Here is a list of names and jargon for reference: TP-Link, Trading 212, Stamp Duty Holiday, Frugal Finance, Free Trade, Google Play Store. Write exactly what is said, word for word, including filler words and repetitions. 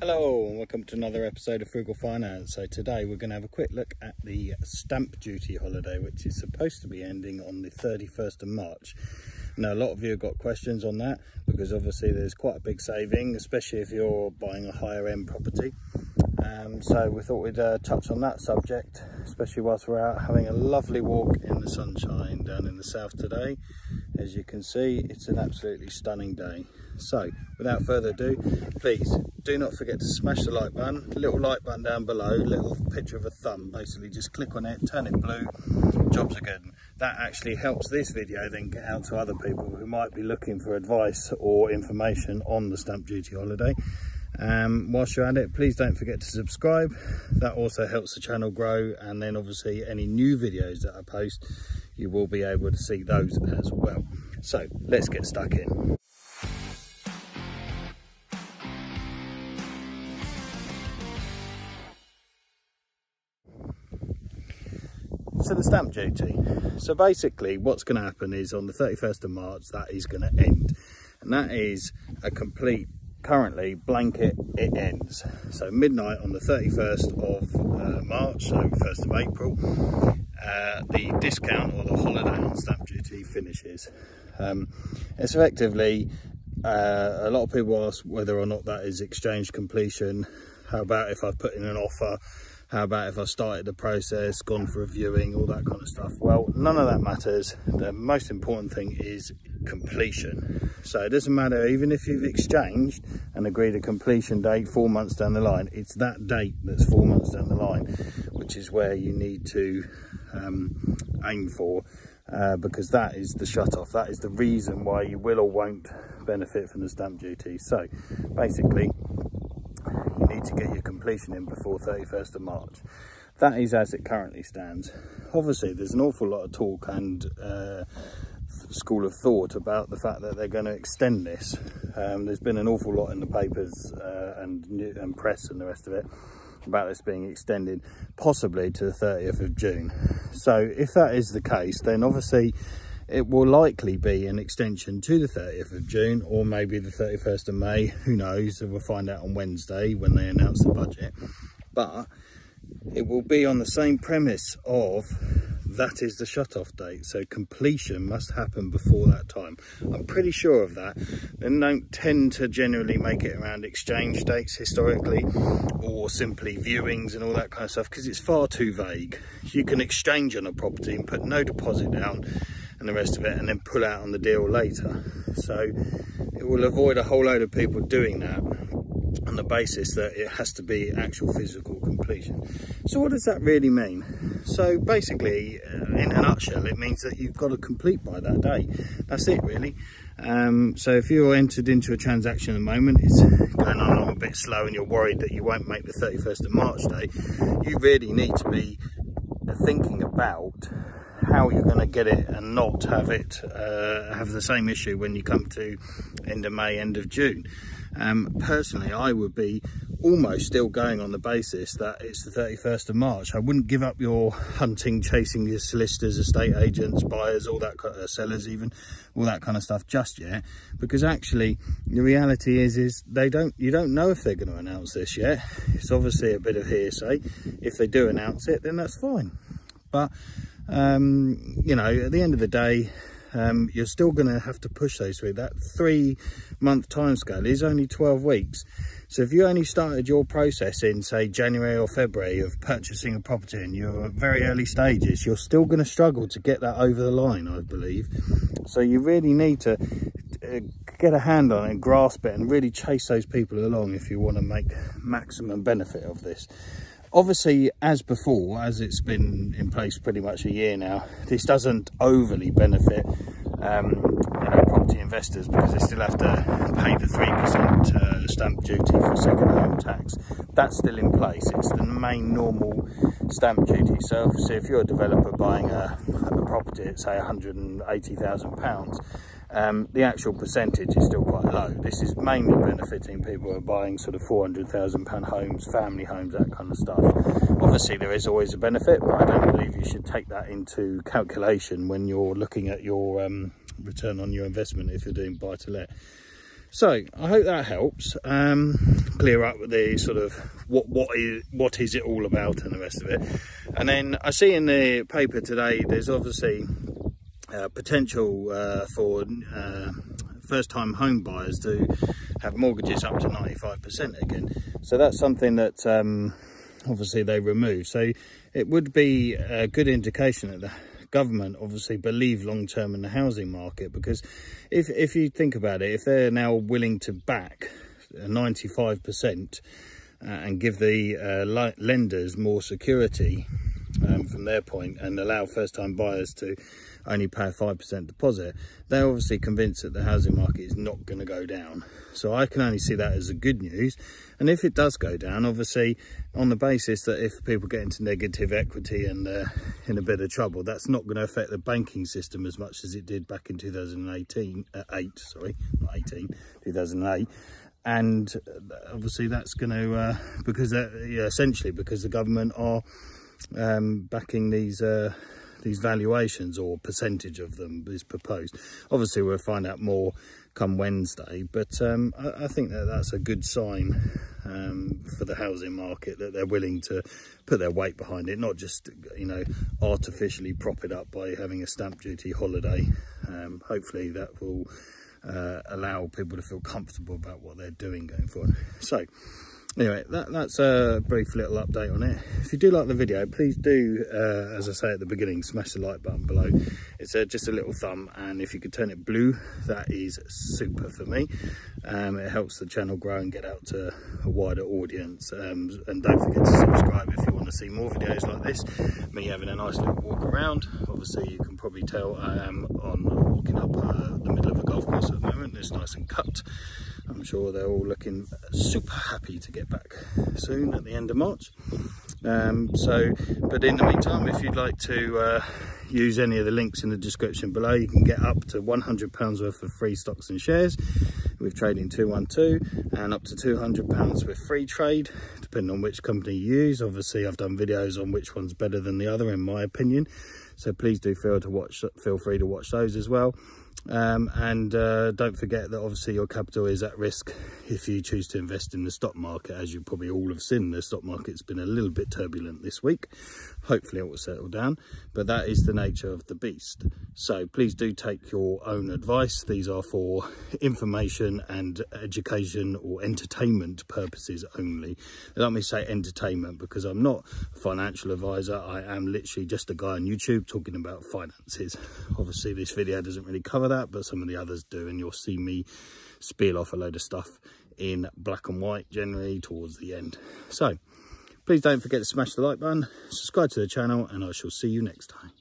Hello and welcome to another episode of Frugal Finance. So today we're going to have a quick look at the stamp duty holiday, which is supposed to be ending on the thirty-first of March. Now a lot of you have got questions on that because obviously there's quite a big saving, especially if you're buying a higher end property. Um, so we thought we'd uh, touch on that subject, especially whilst we're out having a lovely walk in the sunshine down in the south today. As you can see, it's an absolutely stunning day. So without further ado, please do not forget to smash the like button, little like button down below, little picture of a thumb, basically just click on it, turn it blue, jobs are good. That actually helps this video then get out to other people who might be looking for advice or information on the stamp duty holiday. Um, whilst you're at it, please don't forget to subscribe. That also helps the channel grow, and then obviously any new videos that I post, you will be able to see those as well. So let's get stuck in. So the stamp duty. So basically what's going to happen is on the thirty-first of March, that is going to end, and that is a complete currently blanket it ends. So midnight on the thirty-first of March, so first of April, uh, the discount or the holiday on stamp duty finishes. Um, it's effectively, uh, a lot of people ask whether or not that is exchange completion. How about if I put in an offer? How about if I started the process, gone for a viewing, all that kind of stuff? Well, none of that matters. The most important thing is completion. So it doesn't matter, even if you've exchanged and agreed a completion date four months down the line, it's that date that's four months down the line, which is where you need to um, aim for, uh, because that is the shut-off. That is the reason why you will or won't benefit from the stamp duty. So basically, you need to get your completion in before thirty-first of March. That is as it currently stands. Obviously there's an awful lot of talk and uh, school of thought about the fact that they're going to extend this. Um, there's been an awful lot in the papers uh, and, and press and the rest of it about this being extended possibly to the thirtieth of June. So if that is the case, then obviously it will likely be an extension to the thirtieth of June, or maybe the thirty-first of May, who knows, we'll find out on Wednesday when they announce the budget. But it will be on the same premise of that is the shut-off date, so completion must happen before that time. I'm pretty sure of that. They don't tend to generally make it around exchange dates historically, or simply viewings and all that kind of stuff, because it's far too vague. You can exchange on a property and put no deposit down and the rest of it, and then pull out on the deal later. So it will avoid a whole load of people doing that on the basis that it has to be actual physical completion. So what does that really mean? So basically, in a nutshell, it means that you've got to complete by that day. That's it really. Um, so if you're entered into a transaction at the moment, it's going on a bit slow and you're worried that you won't make the thirty-first of March day, you really need to be thinking about how you're going to get it and not have it uh, have the same issue when you come to end of May, end of June. Um, personally, I would be almost still going on the basis that it's the thirty-first of March. I wouldn't give up your hunting, chasing your solicitors, estate agents, buyers, all that, uh, sellers even, all that kind of stuff just yet, because actually the reality is is they don't you don't know if they're going to announce this yet. It's obviously a bit of hearsay. If they do announce it, then that's fine. But um you know, at the end of the day, um you're still going to have to push those through. That three month time scale is only twelve weeks. So if you only started your process in, say, January or February of purchasing a property and you're at very early stages, you're still going to struggle to get that over the line, I believe. So you really need to get a hand on it and grasp it and really chase those people along if you want to make maximum benefit of this. Obviously, as before, as it's been in place pretty much a year now, this doesn't overly benefit um, you know, property investors, because they still have to pay the three percent uh, stamp duty for second home tax. That's still in place. It's the main normal stamp duty. So obviously, if you're a developer buying a, a property at, say, one hundred and eighty thousand pounds, Um, the actual percentage is still quite low. This is mainly benefiting people who are buying sort of four hundred thousand pound homes, family homes, that kind of stuff. Obviously there is always a benefit, but I don't believe you should take that into calculation when you're looking at your um, return on your investment if you're doing buy to let. So I hope that helps um, clear up the sort of what what is what is it all about and the rest of it. And then I see in the paper today there's obviously uh, potential uh, for uh, first-time home buyers to have mortgages up to ninety-five percent again. So that's something that um, obviously they removed. So it would be a good indication that the government obviously believe long term in the housing market, because if if you think about it, if they're now willing to back ninety-five percent uh, and give the uh, lenders more security um, from their point and allow first time buyers to only pay a five percent deposit, they're obviously convinced that the housing market is not going to go down. So I can only see that as a good news. And if it does go down, obviously on the basis that if people get into negative equity and uh, in a bit of trouble, that's not going to affect the banking system as much as it did back in two thousand eight, sorry, not eighteen, two thousand eight. And obviously that's going to, uh, because uh, yeah, essentially because the government are um, backing these uh, these valuations, or percentage of them is proposed. Obviously we'll find out more come Wednesday, but um, I, I think that that's a good sign um, for the housing market, that they're willing to put their weight behind it, not just, you know, artificially prop it up by having a stamp duty holiday. Um, hopefully that will uh, allow people to feel comfortable about what they're doing going forward. So anyway, that, that's a brief little update on it. If you do like the video, please do, uh, as I say at the beginning, smash the like button below. It's a, just a little thumb, and if you could turn it blue, that is super for me. Um, it helps the channel grow and get out to a wider audience. Um, and don't forget to subscribe if you want to see more videos like this. Me having a nice little walk around. Obviously, you can probably tell I am on walking up uh, the middle of a golf course at the moment. It's nice and cut. I'm sure they're all looking super happy to get back soon at the end of March. Um, so, but in the meantime, if you'd like to uh, use any of the links in the description below, you can get up to one hundred pounds worth of free stocks and shares with Trading two twelve, and up to two hundred pounds with Free Trade, depending on which company you use. Obviously, I've done videos on which one's better than the other, in my opinion. So please do feel to watch, feel free to watch those as well. Um, and uh, don't forget that obviously your capital is at risk if you choose to invest in the stock market. As you probably all have seen, the stock market's been a little bit turbulent this week. Hopefully it will settle down, but that is the nature of the beast. So please do take your own advice. These are for information and education or entertainment purposes only. Let me say entertainment because I'm not a financial advisor. I am literally just a guy on YouTube talking about finances. Obviously this video doesn't really cover that, but some of the others do, and you'll see me spiel off a load of stuff in black and white generally towards the end. So please don't forget to smash the like button, subscribe to the channel, and I shall see you next time.